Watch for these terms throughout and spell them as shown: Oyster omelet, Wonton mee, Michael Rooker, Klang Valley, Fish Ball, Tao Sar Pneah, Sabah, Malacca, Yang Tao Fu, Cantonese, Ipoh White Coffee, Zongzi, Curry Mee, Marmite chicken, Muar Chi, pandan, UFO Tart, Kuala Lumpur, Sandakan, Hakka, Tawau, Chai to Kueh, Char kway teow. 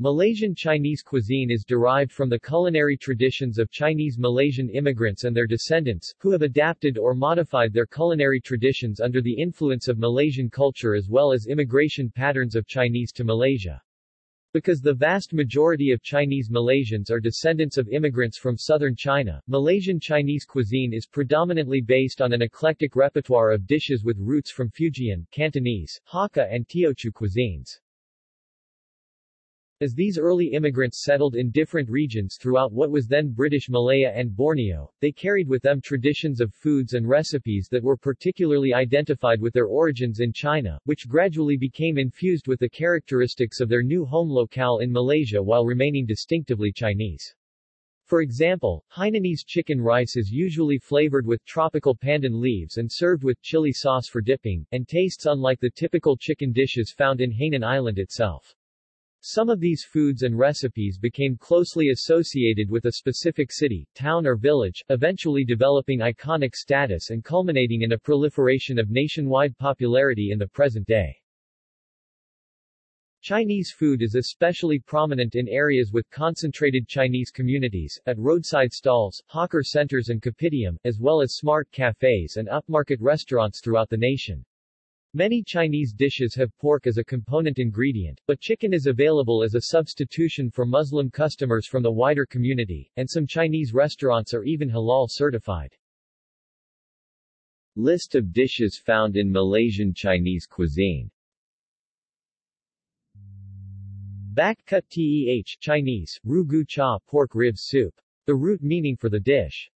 Malaysian Chinese cuisine is derived from the culinary traditions of Chinese Malaysian immigrants and their descendants, who have adapted or modified their culinary traditions under the influence of Malaysian culture as well as immigration patterns of Chinese to Malaysia. Because the vast majority of Chinese Malaysians are descendants of immigrants from southern China, Malaysian Chinese cuisine is predominantly based on an eclectic repertoire of dishes with roots from Fujian, Cantonese, Hakka and Teochew cuisines. As these early immigrants settled in different regions throughout what was then British Malaya and Borneo, they carried with them traditions of foods and recipes that were particularly identified with their origins in China, which gradually became infused with the characteristics of their new home locale in Malaysia while remaining distinctively Chinese. For example, Hainanese chicken rice is usually flavored with tropical pandan leaves and served with chili sauce for dipping, and tastes unlike the typical chicken dishes found in Hainan Island itself. Some of these foods and recipes became closely associated with a specific city, town or village, eventually developing iconic status and culminating in a proliferation of nationwide popularity in the present day. Chinese food is especially prominent in areas with concentrated Chinese communities, at roadside stalls, hawker centers and kopitiam, as well as smart cafes and upmarket restaurants throughout the nation. Many Chinese dishes have pork as a component ingredient, but chicken is available as a substitution for Muslim customers from the wider community, and some Chinese restaurants are even halal certified. List of dishes found in Malaysian Chinese cuisine. Bak Kut Teh, Chinese, Rugu Cha, pork rib soup. The root meaning for the dish,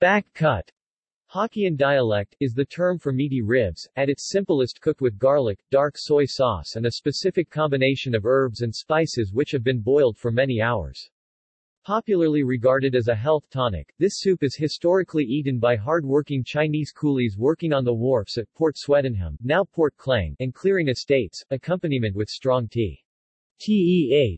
Bak Kut, Hokkien dialect, is the term for meaty ribs, at its simplest cooked with garlic, dark soy sauce and a specific combination of herbs and spices which have been boiled for many hours. Popularly regarded as a health tonic, this soup is historically eaten by hard-working Chinese coolies working on the wharfs at Port Swettenham, now Port Klang, and clearing estates, accompaniment with strong tea. Teh.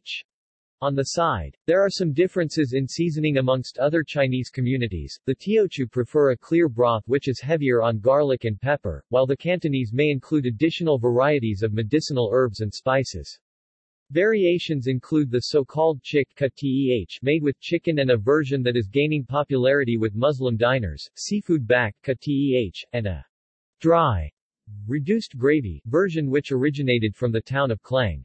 On the side, there are some differences in seasoning amongst other Chinese communities. The Teochew prefer a clear broth which is heavier on garlic and pepper, while the Cantonese may include additional varieties of medicinal herbs and spices. Variations include the so-called chick kut teh, made with chicken, and a version that is gaining popularity with Muslim diners, seafood bak kut teh, and a dry, reduced gravy version which originated from the town of Klang.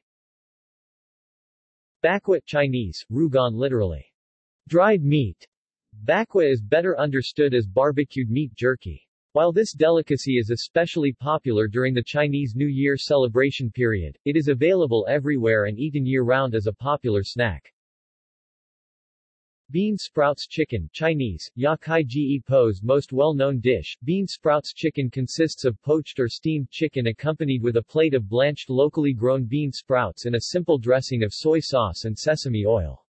Bakwa, Chinese, rugan literally, dried meat. Bakwa is better understood as barbecued meat jerky. While this delicacy is especially popular during the Chinese New Year celebration period, it is available everywhere and eaten year-round as a popular snack. Bean sprouts chicken, Chinese, ya kai ji. Ipoh's most well-known dish, bean sprouts chicken, consists of poached or steamed chicken accompanied with a plate of blanched locally grown bean sprouts in a simple dressing of soy sauce and sesame oil.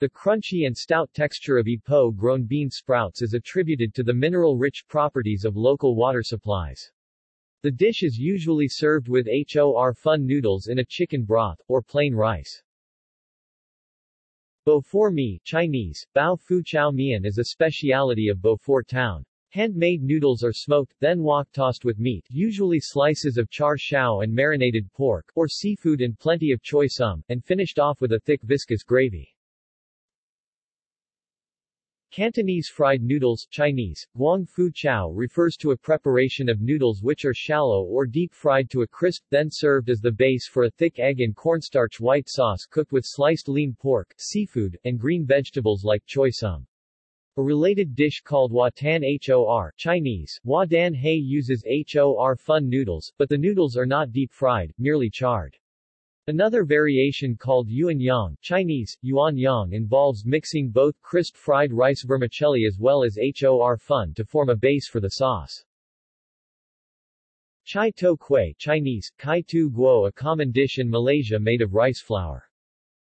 The crunchy and stout texture of Ipoh-grown bean sprouts is attributed to the mineral-rich properties of local water supplies. The dish is usually served with hor fun noodles in a chicken broth, or plain rice. Beaufort mee, Chinese, bao fu chow mian, is a speciality of Beaufort town. Handmade noodles are smoked, then wok-tossed with meat, usually slices of char siu and marinated pork, or seafood and plenty of choy sum, and finished off with a thick viscous gravy. Cantonese fried noodles, Chinese, guang fu chow, refers to a preparation of noodles which are shallow or deep-fried to a crisp, then served as the base for a thick egg and cornstarch white sauce cooked with sliced lean pork, seafood, and green vegetables like choy sum. A related dish called wadan hor, Chinese, wadan hei, uses hor fun noodles, but the noodles are not deep-fried, merely charred. Another variation called yuan yang, Chinese, yuan yang, involves mixing both crisp fried rice vermicelli as well as hor fun to form a base for the sauce. Chai to kueh, Chinese, kai tu guo, a common dish in Malaysia made of rice flour.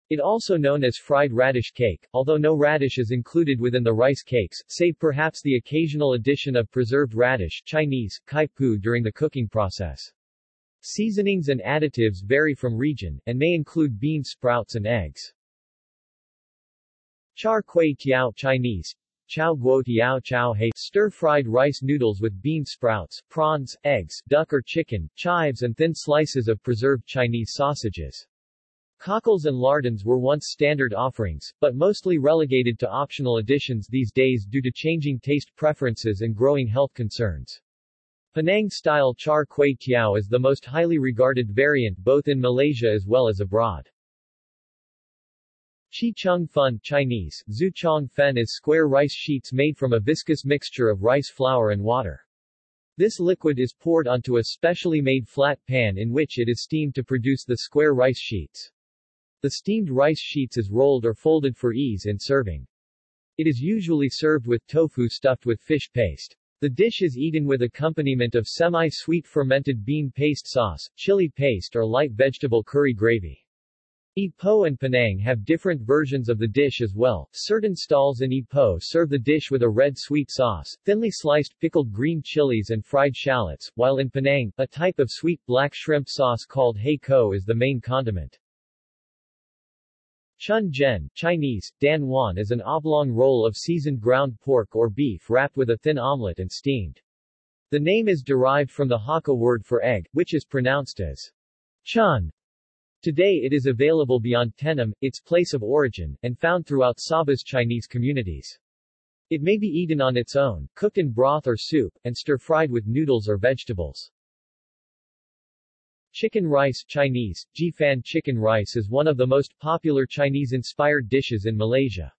It also known as fried radish cake, although no radish is included within the rice cakes, save perhaps the occasional addition of preserved radish, Chinese, kai pu, during the cooking process. Seasonings and additives vary from region, and may include bean sprouts and eggs. Char kway teow, Chinese, chao guo teow chao hei, stir-fried rice noodles with bean sprouts, prawns, eggs, duck or chicken, chives and thin slices of preserved Chinese sausages. Cockles and lardons were once standard offerings, but mostly relegated to optional additions these days due to changing taste preferences and growing health concerns. Penang-style char kway teow is the most highly regarded variant both in Malaysia as well as abroad. Chi chung fun Chinese, zu chong fen is square rice sheets made from a viscous mixture of rice flour and water. This liquid is poured onto a specially made flat pan in which it is steamed to produce the square rice sheets. The steamed rice sheets is rolled or folded for ease in serving. It is usually served with tofu stuffed with fish paste. The dish is eaten with accompaniment of semi-sweet fermented bean paste sauce, chili paste or light vegetable curry gravy. Ipoh and Penang have different versions of the dish as well. Certain stalls in Ipoh serve the dish with a red sweet sauce, thinly sliced pickled green chilies and fried shallots, while in Penang, a type of sweet black shrimp sauce called hei ko is the main condiment. Chun Jen, Chinese, Dan Wan is an oblong roll of seasoned ground pork or beef wrapped with a thin omelet and steamed. The name is derived from the Hakka word for egg, which is pronounced as chun. Today it is available beyond Tenom, its place of origin, and found throughout Sabah's Chinese communities. It may be eaten on its own, cooked in broth or soup, and stir-fried with noodles or vegetables. Chicken rice Chinese, Jifan chicken rice is one of the most popular Chinese-inspired dishes in Malaysia.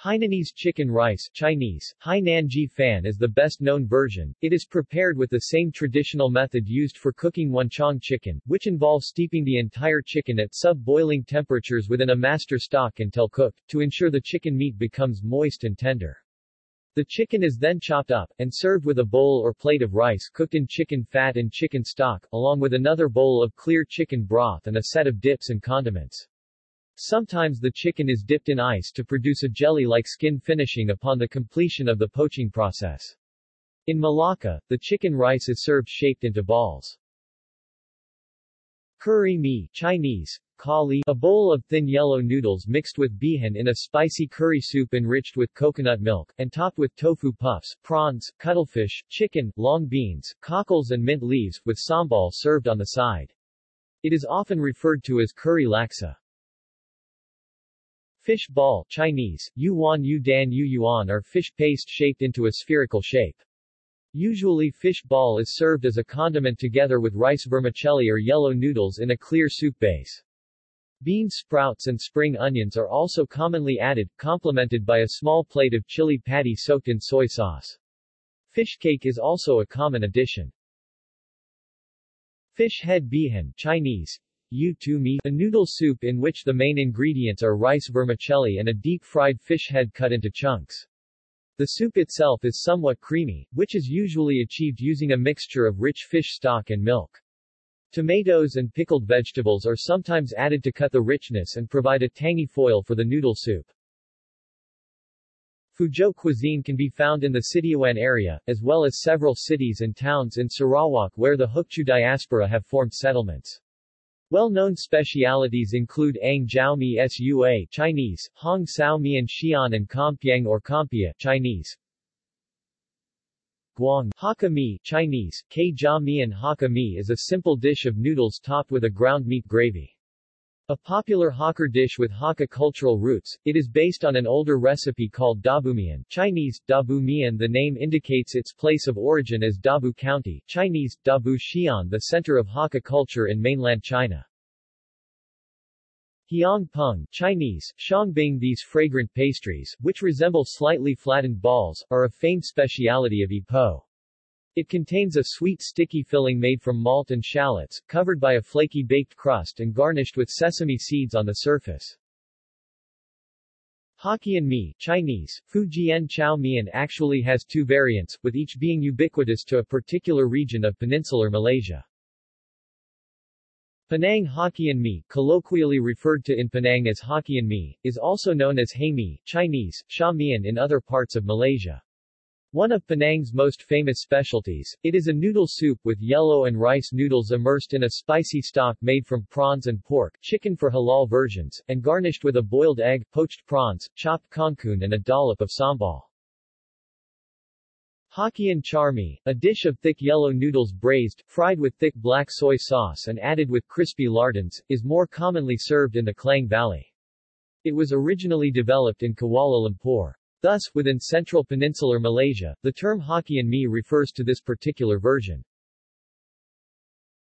Hainanese chicken rice Chinese, Hainan Jifan is the best-known version. It is prepared with the same traditional method used for cooking wonton chicken, which involves steeping the entire chicken at sub-boiling temperatures within a master stock until cooked, to ensure the chicken meat becomes moist and tender. The chicken is then chopped up, and served with a bowl or plate of rice cooked in chicken fat and chicken stock, along with another bowl of clear chicken broth and a set of dips and condiments. Sometimes the chicken is dipped in ice to produce a jelly-like skin finishing upon the completion of the poaching process. In Malacca, the chicken rice is served shaped into balls. Curry mee Chinese, kali, a bowl of thin yellow noodles mixed with behan in a spicy curry soup enriched with coconut milk, and topped with tofu puffs, prawns, cuttlefish, chicken, long beans, cockles and mint leaves, with sambal served on the side. It is often referred to as curry laksa. Fish ball Chinese, yuan yudan yuyuan are fish paste shaped into a spherical shape. Usually fish ball is served as a condiment together with rice vermicelli or yellow noodles in a clear soup base. Bean sprouts and spring onions are also commonly added, complemented by a small plate of chili patty soaked in soy sauce. Fish cake is also a common addition. Fish head behan Chinese, yu mee, a noodle soup in which the main ingredients are rice vermicelli and a deep-fried fish head cut into chunks. The soup itself is somewhat creamy, which is usually achieved using a mixture of rich fish stock and milk. Tomatoes and pickled vegetables are sometimes added to cut the richness and provide a tangy foil for the noodle soup. Fuzhou cuisine can be found in the Sidiouan area, as well as several cities and towns in Sarawak where the Hokkien diaspora have formed settlements. Well-known specialities include ang jiao mi sua Chinese, hong sao mi and xian and kampiang or kampia Chinese, guang Hakka mee Chinese, kei jia mi and Hakka mee is a simple dish of noodles topped with a ground meat gravy. A popular Hakka dish with Hakka cultural roots, it is based on an older recipe called dabumian Chinese, dabumian. The name indicates its place of origin as Dabu County Chinese, Dabu Xian, the center of Hakka culture in mainland China. Heong peng Chinese, shangbing. These fragrant pastries, which resemble slightly flattened balls, are a famed speciality of Ipoh. It contains a sweet sticky filling made from malt and shallots, covered by a flaky baked crust and garnished with sesame seeds on the surface. Hokkien mee Chinese, Fujian chow mein actually has two variants, with each being ubiquitous to a particular region of peninsular Malaysia. Penang Hokkien mee, colloquially referred to in Penang as Hokkien mee, is also known as hei mee Chinese, sha mein in other parts of Malaysia. One of Penang's most famous specialties, it is a noodle soup with yellow and rice noodles immersed in a spicy stock made from prawns and pork, chicken for halal versions, and garnished with a boiled egg, poached prawns, chopped kangkung and a dollop of sambal. Hokkien char mee, a dish of thick yellow noodles braised, fried with thick black soy sauce and added with crispy lardons, is more commonly served in the Klang Valley. It was originally developed in Kuala Lumpur. Thus, within Central Peninsular Malaysia, the term Hokkien mee refers to this particular version.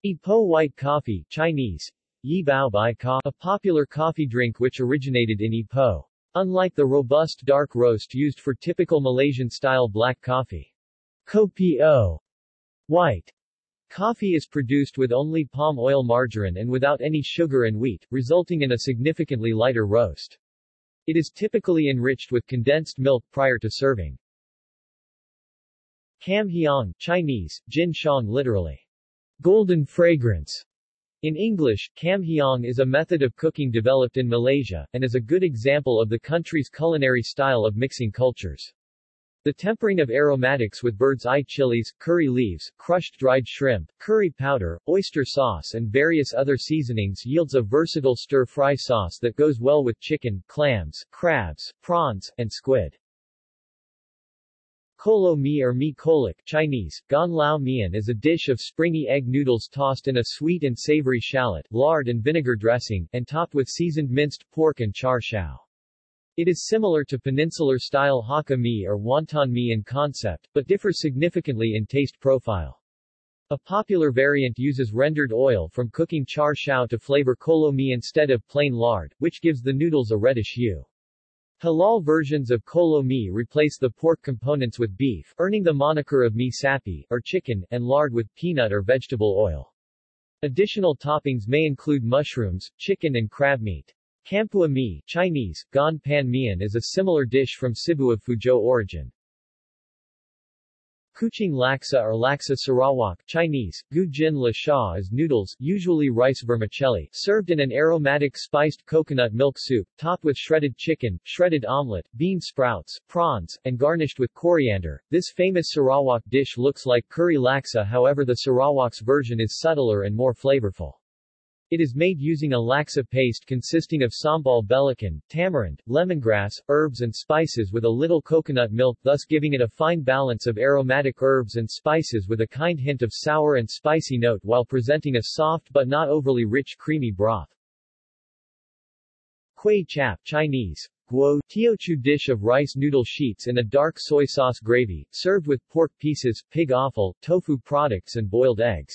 Ipoh white coffee, Chinese, Yi Bao Bai Ka, a popular coffee drink which originated in Ipoh. Unlike the robust dark roast used for typical Malaysian-style black coffee, Kopi O white coffee is produced with only palm oil margarine and without any sugar and wheat, resulting in a significantly lighter roast. It is typically enriched with condensed milk prior to serving. Kam Heong, Chinese, Jin Shang, literally, golden fragrance. In English, Kam Heong is a method of cooking developed in Malaysia, and is a good example of the country's culinary style of mixing cultures. The tempering of aromatics with bird's eye chilies, curry leaves, crushed dried shrimp, curry powder, oyster sauce and various other seasonings yields a versatile stir-fry sauce that goes well with chicken, clams, crabs, prawns, and squid. Kolo mee or mee kolok, Chinese, gan lao mian, is a dish of springy egg noodles tossed in a sweet and savory shallot, lard and vinegar dressing, and topped with seasoned minced pork and char siu. It is similar to peninsular-style Hokkien mee or Wonton mee in concept, but differs significantly in taste profile. A popular variant uses rendered oil from cooking char siu to flavor kolo mee instead of plain lard, which gives the noodles a reddish hue. Halal versions of kolo mee replace the pork components with beef, earning the moniker of mee sapi, or chicken, and lard with peanut or vegetable oil. Additional toppings may include mushrooms, chicken and crab meat. Kampua mee, Chinese, gan pan mian, is a similar dish from Cebu of Fuzhou origin. Kuching laksa or laksa Sarawak, Chinese, gu jin la sha, is noodles, usually rice vermicelli, served in an aromatic spiced coconut milk soup, topped with shredded chicken, shredded omelet, bean sprouts, prawns, and garnished with coriander. This famous Sarawak dish looks like curry laksa, however the Sarawak's version is subtler and more flavorful. It is made using a laksa paste consisting of sambal belacan, tamarind, lemongrass, herbs and spices with a little coconut milk, thus giving it a fine balance of aromatic herbs and spices with a kind hint of sour and spicy note while presenting a soft but not overly rich creamy broth. Kueh chap, Chinese, guo, Teochew dish of rice noodle sheets in a dark soy sauce gravy, served with pork pieces, pig offal, tofu products and boiled eggs.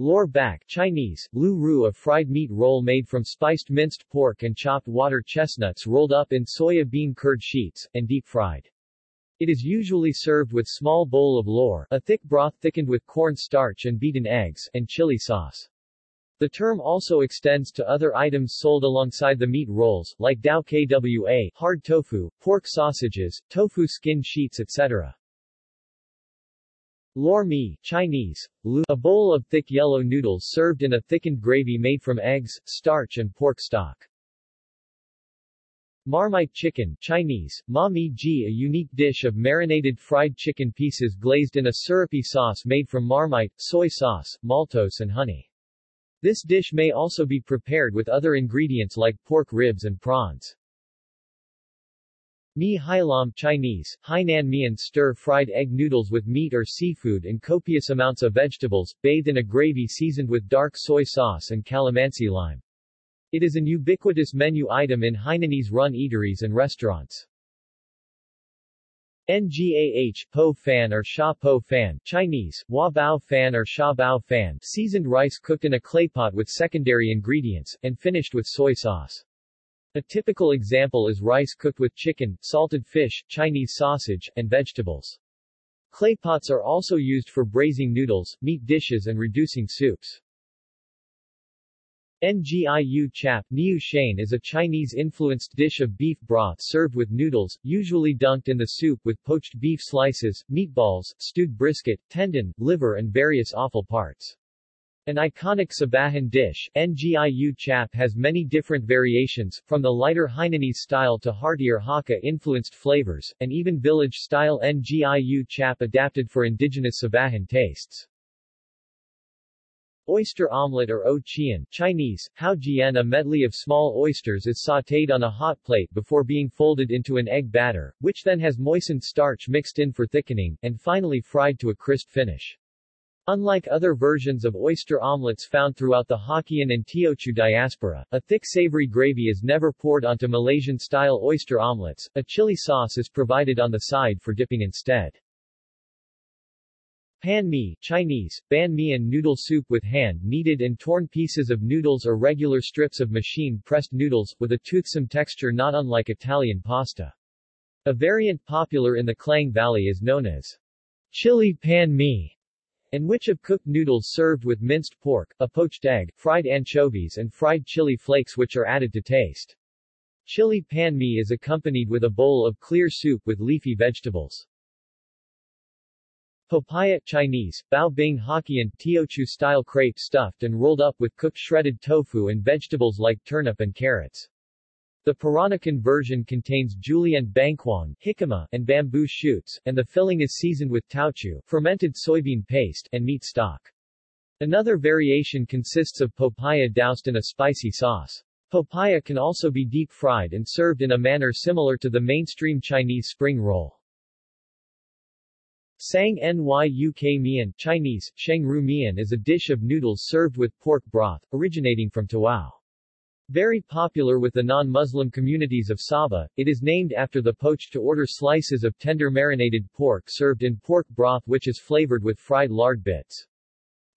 Lor bak, Chinese, lu ru, a fried meat roll made from spiced minced pork and chopped water chestnuts rolled up in soya bean curd sheets, and deep-fried. It is usually served with small bowl of lor, a thick broth thickened with corn starch and beaten eggs, and chili sauce. The term also extends to other items sold alongside the meat rolls, like dao kwa, hard tofu, pork sausages, tofu skin sheets etc. Lor mee, Chinese, lu, a bowl of thick yellow noodles served in a thickened gravy made from eggs, starch and pork stock. Marmite chicken, Chinese, ma mee ji, a unique dish of marinated fried chicken pieces glazed in a syrupy sauce made from marmite, soy sauce, maltose and honey. This dish may also be prepared with other ingredients like pork ribs and prawns. Mee hai lam, Chinese, Hainan mian, stir-fried egg noodles with meat or seafood and copious amounts of vegetables, bathed in a gravy seasoned with dark soy sauce and calamansi lime. It is an ubiquitous menu item in Hainanese-run eateries and restaurants. Ngah Po Fan or Sha Po Fan, Chinese, Hua Bao Fan or Sha Bao Fan, seasoned rice cooked in a claypot with secondary ingredients, and finished with soy sauce. A typical example is rice cooked with chicken, salted fish, Chinese sausage, and vegetables. Clay pots are also used for braising noodles, meat dishes and reducing soups. Ngiu Chap, Yusheng, is a Chinese-influenced dish of beef broth served with noodles, usually dunked in the soup with poached beef slices, meatballs, stewed brisket, tendon, liver and various offal parts. An iconic Sabahan dish, Ngiu Chap has many different variations, from the lighter Hainanese style to heartier Hakka-influenced flavors, and even village-style Ngiu Chap adapted for indigenous Sabahan tastes. Oyster omelet or o qian Chinese, hao jian, a medley of small oysters is sautéed on a hot plate before being folded into an egg batter, which then has moistened starch mixed in for thickening, and finally fried to a crisp finish. Unlike other versions of oyster omelets found throughout the Hokkien and Teochew diaspora, a thick savory gravy is never poured onto Malaysian-style oyster omelets. A chili sauce is provided on the side for dipping instead. Pan mee Chinese, ban mee, and noodle soup with hand-kneaded and torn pieces of noodles or regular strips of machine-pressed noodles, with a toothsome texture not unlike Italian pasta. A variant popular in the Klang Valley is known as chili pan mee, in which of cooked noodles served with minced pork, a poached egg, fried anchovies and fried chili flakes which are added to taste. Chili pan mee is accompanied with a bowl of clear soup with leafy vegetables. Papaya Chinese, bao bing Hokkien, Teochew-style crepe stuffed and rolled up with cooked shredded tofu and vegetables like turnip and carrots. The Peranakan version contains julienne bangkwang, jicama, and bamboo shoots, and the filling is seasoned with taochu, fermented soybean paste, and meat stock. Another variation consists of papaya doused in a spicy sauce. Papaya can also be deep-fried and served in a manner similar to the mainstream Chinese spring roll. Sang Nyuk Mian Chinese, Sheng Ru Mian, is a dish of noodles served with pork broth, originating from Tawau. Very popular with the non-Muslim communities of Sabah, it is named after the poached-to-order slices of tender marinated pork served in pork broth which is flavored with fried lard bits.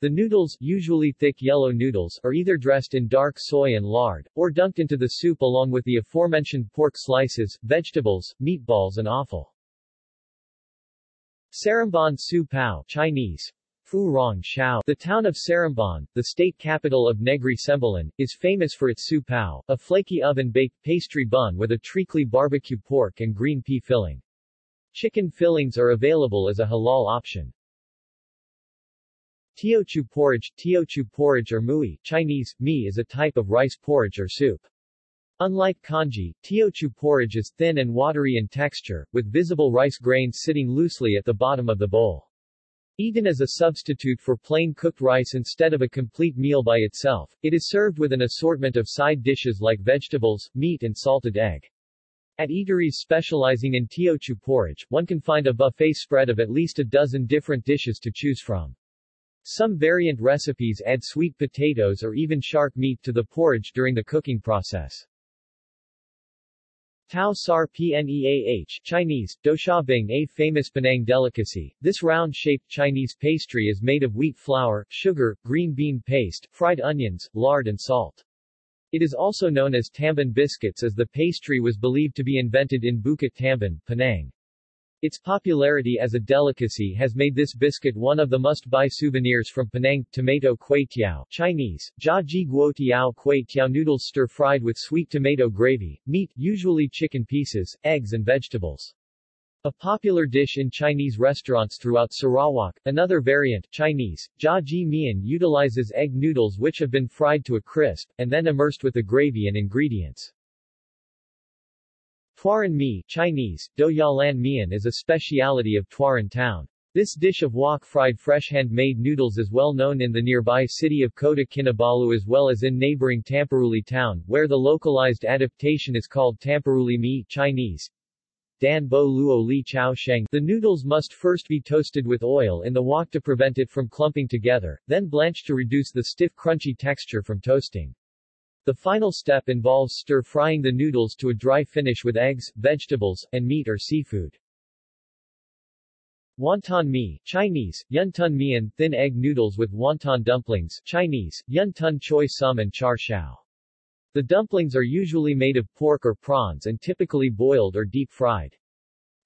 The noodles, usually thick yellow noodles, are either dressed in dark soy and lard, or dunked into the soup along with the aforementioned pork slices, vegetables, meatballs and offal. Sarambon Su Pao Chinese, Fu Rong Xiao. The town of Sarambon, the state capital of Negeri Sembilan, is famous for its Su Pao, a flaky oven-baked pastry bun with a treacly barbecue pork and green pea filling. Chicken fillings are available as a halal option. Teochew porridge. Teochew porridge or mui Chinese, mee, is a type of rice porridge or soup. Unlike congee, Teochew porridge is thin and watery in texture, with visible rice grains sitting loosely at the bottom of the bowl. Eaten as a substitute for plain cooked rice instead of a complete meal by itself, it is served with an assortment of side dishes like vegetables, meat and salted egg. At eateries specializing in Teochew porridge, one can find a buffet spread of at least a dozen different dishes to choose from. Some variant recipes add sweet potatoes or even shark meat to the porridge during the cooking process. Tao Sar Pneah Chinese, Douxia-bing, a famous Penang delicacy. This round-shaped Chinese pastry is made of wheat flour, sugar, green bean paste, fried onions, lard and salt. It is also known as Tamban biscuits, as the pastry was believed to be invented in Bukit Tamban, Penang. Its popularity as a delicacy has made this biscuit one of the must-buy souvenirs from Penang. Tomato kway teow Chinese, Zha guo kway teow, noodles stir-fried with sweet tomato gravy, meat, usually chicken pieces, eggs and vegetables. A popular dish in Chinese restaurants throughout Sarawak. Another variant, Chinese, Zha ji mian, utilizes egg noodles which have been fried to a crisp, and then immersed with the gravy and ingredients. Tuaran mee Chinese, Douyalan mian, is a speciality of Tuaran town. This dish of wok-fried fresh hand-made noodles is well known in the nearby city of Kota Kinabalu as well as in neighboring Tamparuli town, where the localized adaptation is called Tamparuli mee Chinese. Dan bo luo li chao sheng. The noodles must first be toasted with oil in the wok to prevent it from clumping together, then blanched to reduce the stiff crunchy texture from toasting. The final step involves stir-frying the noodles to a dry finish with eggs, vegetables, and meat or seafood. Wonton mee Chinese, Yuntun mian, thin egg noodles with wonton dumplings Chinese, Yuntun choy sum and char xiao. The dumplings are usually made of pork or prawns and typically boiled or deep-fried.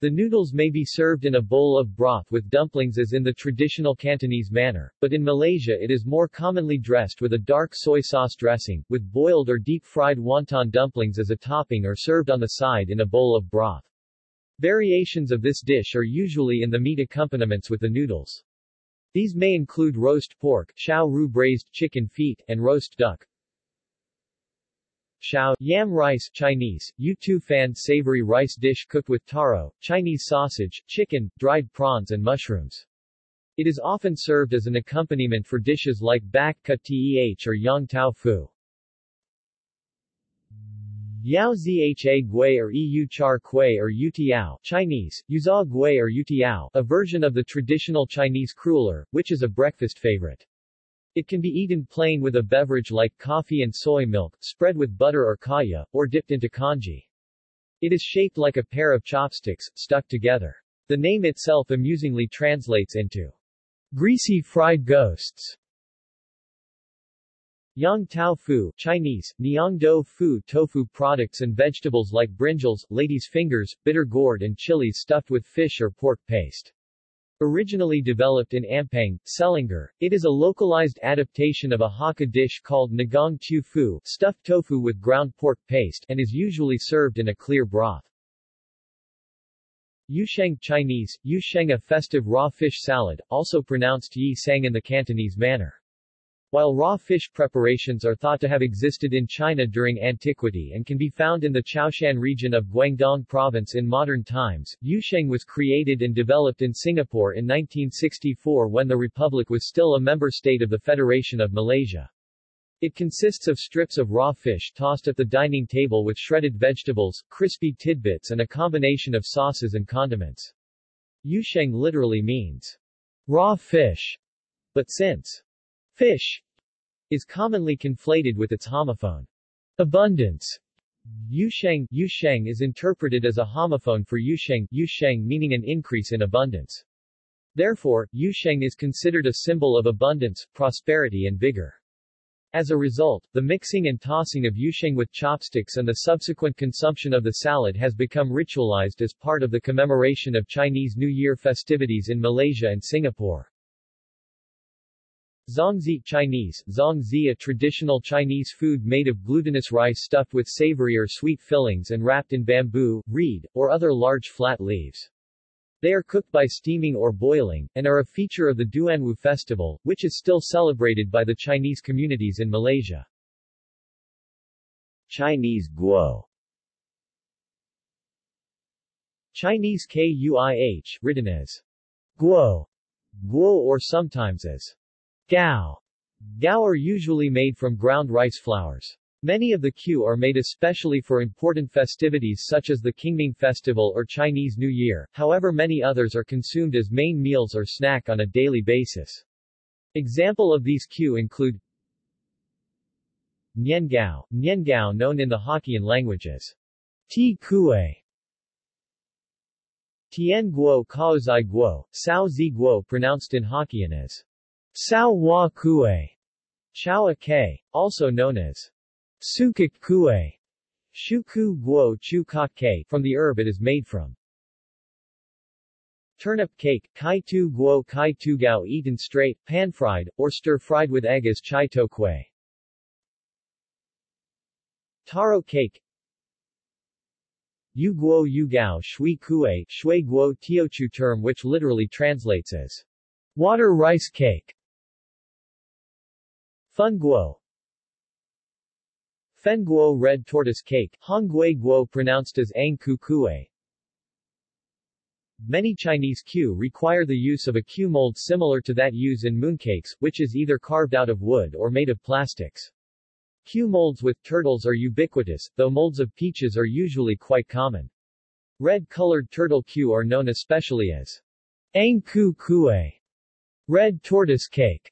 The noodles may be served in a bowl of broth with dumplings as in the traditional Cantonese manner, but in Malaysia it is more commonly dressed with a dark soy sauce dressing, with boiled or deep-fried wonton dumplings as a topping or served on the side in a bowl of broth. Variations of this dish are usually in the meat accompaniments with the noodles. These may include roast pork, xiao ru, braised chicken feet, and roast duck. Xiao yam rice Chinese, Yao zha gui, savory rice dish cooked with taro, Chinese sausage, chicken, dried prawns and mushrooms. It is often served as an accompaniment for dishes like Bak Kut Teh or Yang Tau Fu. Yao zha gui or Eu Char kway or Utiao Chinese, Yuzha gui or Utiao, a version of the traditional Chinese cruller, which is a breakfast favorite. It can be eaten plain with a beverage like coffee and soy milk, spread with butter or kaya, or dipped into congee. It is shaped like a pair of chopsticks, stuck together. The name itself amusingly translates into greasy fried ghosts. Yang Tao Fu Chinese, Niang Do Fu tofu products and vegetables like brinjals, ladies' fingers, bitter gourd and chilies stuffed with fish or pork paste. Originally developed in Ampang, Selangor, it is a localized adaptation of a Hakka dish called Ngong Tu Fu, stuffed tofu with ground pork paste, and is usually served in a clear broth. Yusheng Chinese, Yusheng, a festive raw fish salad, also pronounced Yi Sang in the Cantonese manner. While raw fish preparations are thought to have existed in China during antiquity and can be found in the Chaoshan region of Guangdong province in modern times, Yusheng was created and developed in Singapore in 1964 when the Republic was still a member state of the Federation of Malaysia. It consists of strips of raw fish tossed at the dining table with shredded vegetables, crispy tidbits and a combination of sauces and condiments. Yusheng literally means raw fish, but since fish is commonly conflated with its homophone, abundance, Yusheng, Yusheng is interpreted as a homophone for Yusheng, Yusheng meaning an increase in abundance. Therefore, Yusheng is considered a symbol of abundance, prosperity and vigor. As a result, the mixing and tossing of Yusheng with chopsticks and the subsequent consumption of the salad has become ritualized as part of the commemoration of Chinese New Year festivities in Malaysia and Singapore. Zongzi Chinese, Zongzi, a traditional Chinese food made of glutinous rice stuffed with savory or sweet fillings and wrapped in bamboo, reed, or other large flat leaves. They are cooked by steaming or boiling, and are a feature of the Duanwu festival, which is still celebrated by the Chinese communities in Malaysia. Chinese guo. Chinese kuih, written as guo, guo or sometimes as gao. Gao are usually made from ground rice flours. Many of the kuih are made especially for important festivities such as the Qingming Festival or Chinese New Year, however many others are consumed as main meals or snack on a daily basis. Example of these kuih include niangao, niangao known in the Hokkien language as ti kueh, tien guo kao zai guo, sao zi guo pronounced in Hokkien as Sao Wa Kueh, Chao Ke, also known as Sukak Kueh, Shuku Guo Chu Kak Ke, from the herb it is made from. Turnip cake, Kai Tu Guo Kai Tu Gao, eaten straight, pan-fried, or stir-fried with egg as Chai to Kueh. Taro cake, Yu Guo Yu Gao Shui Kueh, Shui Guo Teochew, term which literally translates as water rice cake. Fun guo, fen guo, red tortoise cake, hong gui guo pronounced as ang ku kue. Many Chinese kuih require the use of a kuih mold similar to that used in mooncakes, which is either carved out of wood or made of plastics. Kuih molds with turtles are ubiquitous, though molds of peaches are usually quite common. Red-colored turtle kuih are known especially as ang ku kue, red tortoise cake,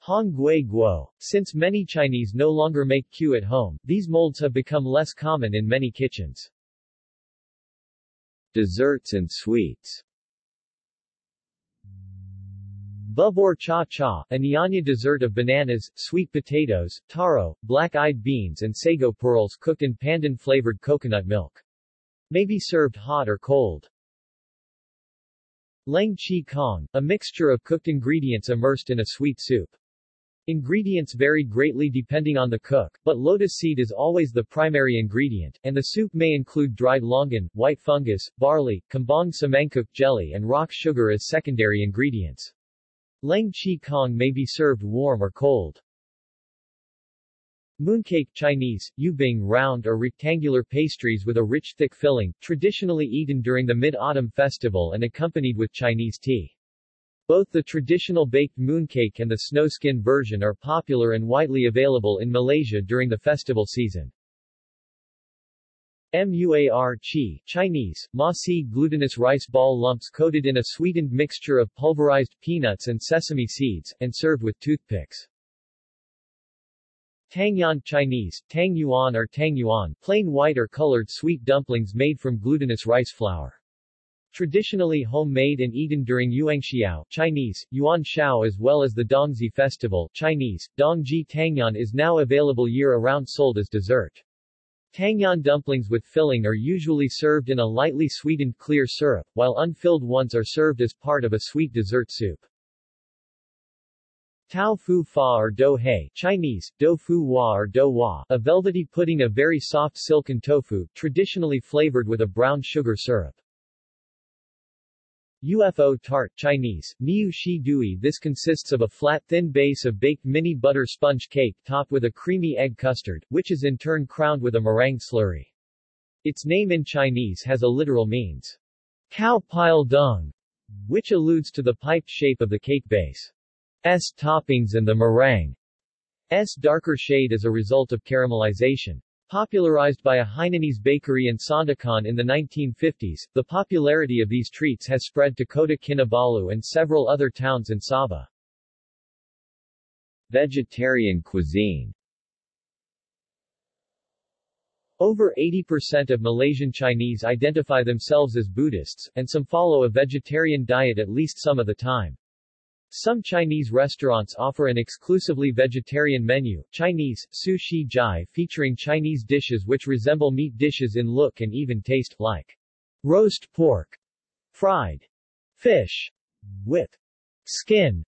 hong gui guo. Since many Chinese no longer make kuih at home, these molds have become less common in many kitchens. Desserts and sweets. Bubor cha cha, a Nyanya dessert of bananas, sweet potatoes, taro, black-eyed beans and sago pearls cooked in pandan-flavored coconut milk. May be served hot or cold. Leng qi kong, a mixture of cooked ingredients immersed in a sweet soup. Ingredients vary greatly depending on the cook, but lotus seed is always the primary ingredient, and the soup may include dried longan, white fungus, barley, kambang samangkuk jelly and rock sugar as secondary ingredients. Leng qi kong may be served warm or cold. Mooncake Chinese, yu bing, round or rectangular pastries with a rich thick filling, traditionally eaten during the Mid-Autumn Festival and accompanied with Chinese tea. Both the traditional baked mooncake and the snowskin version are popular and widely available in Malaysia during the festival season. Muar chi, Chinese, ma si, glutinous rice ball lumps coated in a sweetened mixture of pulverized peanuts and sesame seeds, and served with toothpicks. Tangyuan, Chinese, Tangyuan or Tangyuan, plain white or colored sweet dumplings made from glutinous rice flour. Traditionally homemade and eaten during Yuanxiao, Chinese, Yuan Xiao, as well as the Dongzi festival, Chinese, Dongji. Tangyuan is now available year-round, sold as dessert. Tangyuan dumplings with filling are usually served in a lightly sweetened clear syrup, while unfilled ones are served as part of a sweet dessert soup. Tao fu fa or dou hei, Chinese, dou fu hua or dou hua, a velvety pudding of very soft silken tofu, traditionally flavored with a brown sugar syrup. UFO tart, Chinese, Niu shi dui. This consists of a flat, thin base of baked mini butter sponge cake topped with a creamy egg custard, which is in turn crowned with a meringue slurry. Its name in Chinese has a literal means, cow pile dung, which alludes to the piped shape of the cake base. S toppings and the meringue's darker shade as a result of caramelization. Popularized by a Hainanese bakery in Sandakan in the 1950s, the popularity of these treats has spread to Kota Kinabalu and several other towns in Sabah. Vegetarian cuisine. Over 80% of Malaysian Chinese identify themselves as Buddhists, and some follow a vegetarian diet at least some of the time. Some Chinese restaurants offer an exclusively vegetarian menu, Chinese, Su Shi Jai, featuring Chinese dishes which resemble meat dishes in look and even taste, like roast pork, fried fish with skin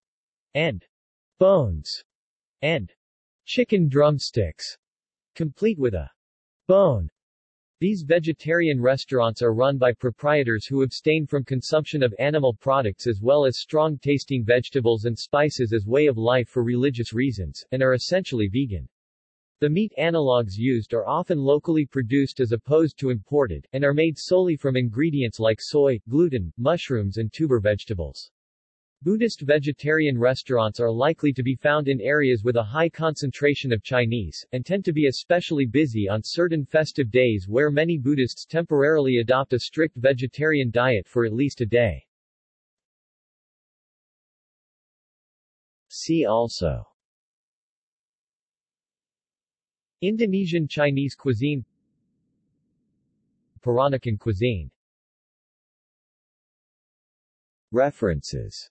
and bones, and chicken drumsticks, complete with a bone. These vegetarian restaurants are run by proprietors who abstain from consumption of animal products as well as strong-tasting vegetables and spices as way of life for religious reasons, and are essentially vegan. The meat analogues used are often locally produced as opposed to imported, and are made solely from ingredients like soy, gluten, mushrooms and tuber vegetables. Buddhist vegetarian restaurants are likely to be found in areas with a high concentration of Chinese, and tend to be especially busy on certain festive days where many Buddhists temporarily adopt a strict vegetarian diet for at least a day. See also: Indonesian Chinese cuisine, Peranakan cuisine. References.